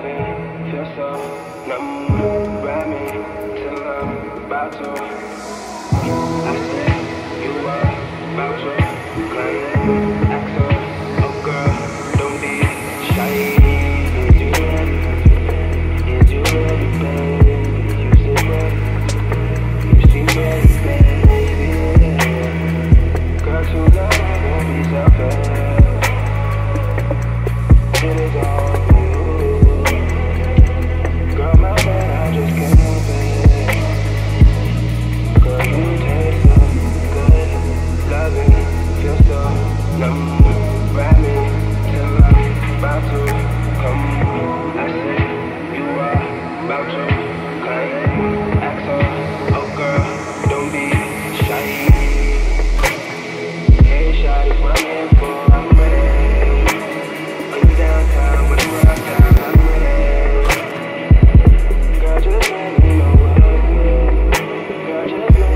grab me till something grab me till I'm about to. I said you were about to climb the axle. Oh girl, don't be shy. Is you ready, baby? You seem ready, baby. Girl, too love, don't be selfish. It is all. Grab me till I'm about to come. I said you are about to climb axle. Oh girl, don't be shy. Hey shy, it's what I'm here for. I'm ready. Put me downtown, when I'm out town, I'm ready. Girl, just let me know what I'm doing. Girl, just let me know.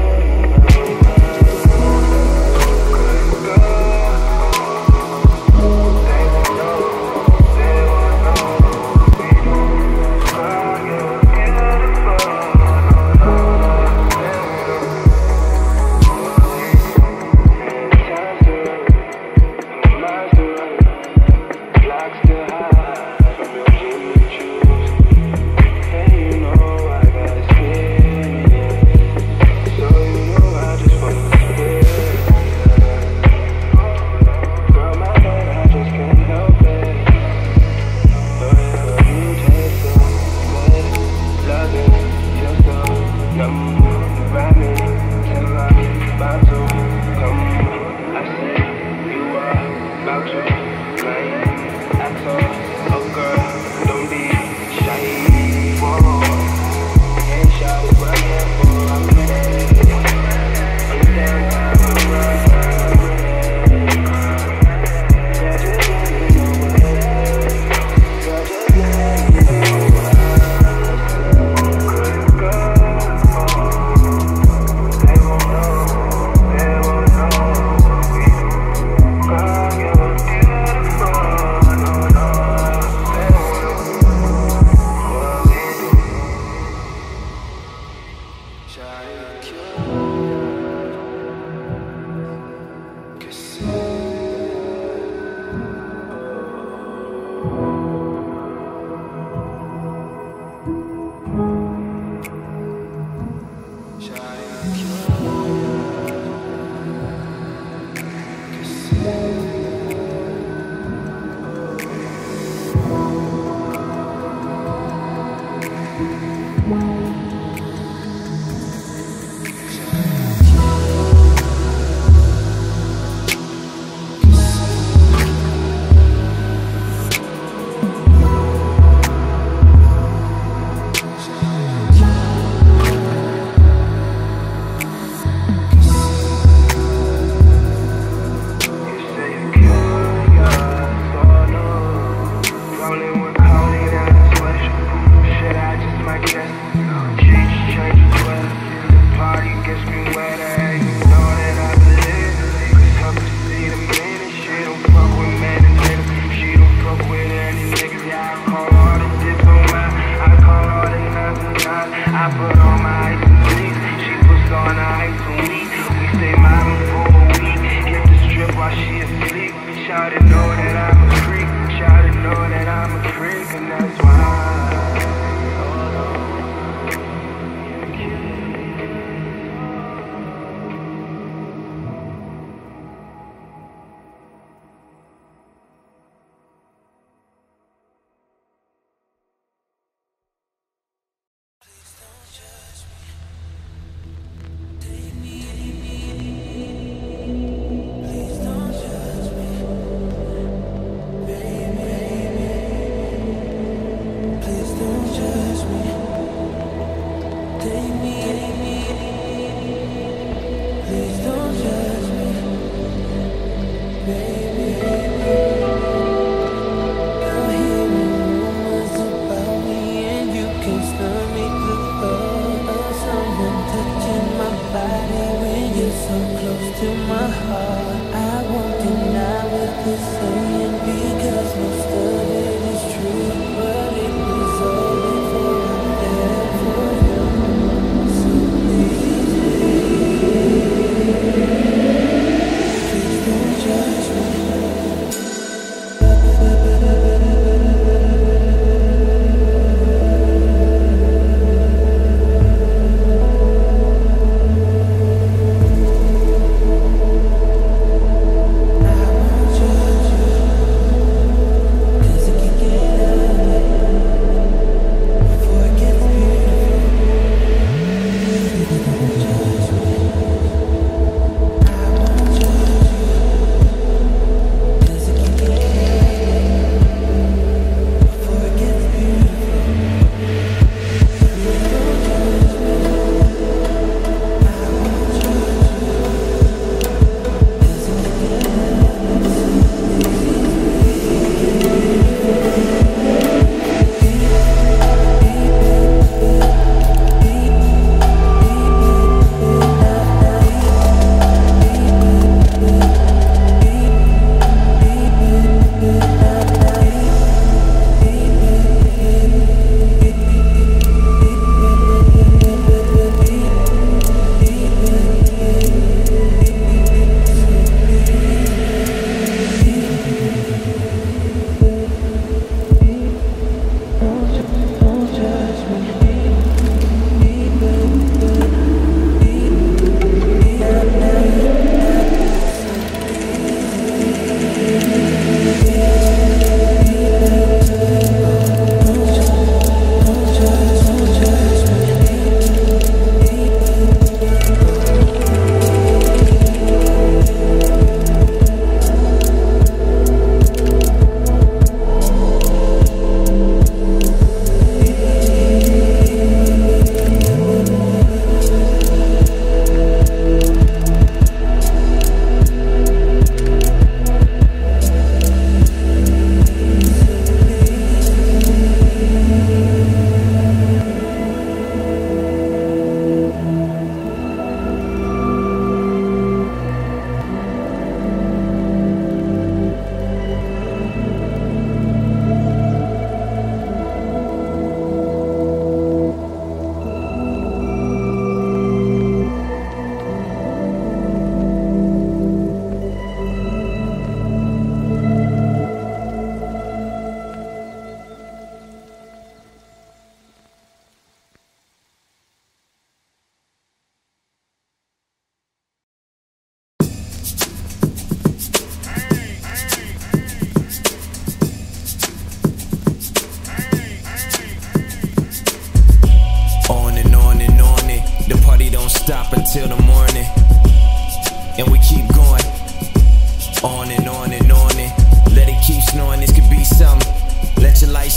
Please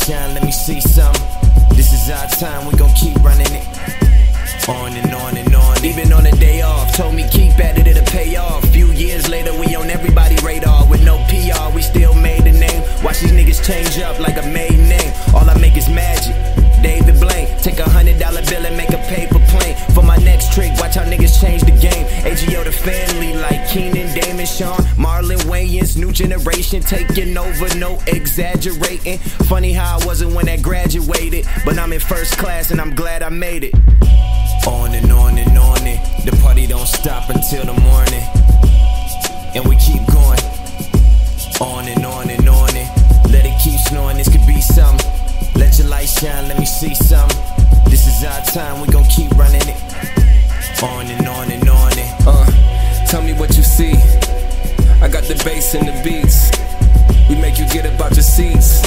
shine, let me see something. This is our time, we gon' keep running it. On and on and on. Even on a day off, told me keep at it, it'll pay off. Few years later, we on everybody's radar. With no PR, we still made a name. Watch these niggas change up like a made name. All I make is magic, David Blaine. Take $100 bill and make a paper plane. For my next trick, watch how niggas change the game. AGO the family like Keenan, Damon, Sean, Marlon Wayans. New generation taking over, no exaggerating. Funny how I wasn't when I graduated, but I'm in first class and I'm glad I made it. On and on and on and the party don't stop until the morning. And we keep going. On and on and on and let it keep snowing, this could be something. Let your light shine, let me see something. This is our time, we gon' keep running it. On and on and on and tell me what you see. I got the bass and the beats. We make you get about your seats.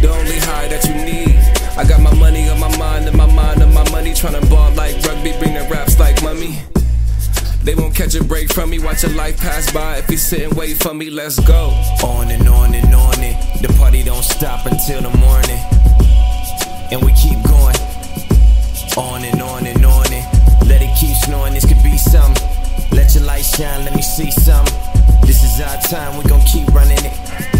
The only high that you need. I got my money on my mind and my mind on my money. Tryna ball like rugby, bring the raps like mummy. They won't catch a break from me, watch your life pass by. If you sit and wait for me, let's go. On and on and on and the party don't stop until the morning. And we keep going. On and on and on and let it keep snowing, this could be something. Let your light shine, let me see something. This is our time, we gon' keep running it.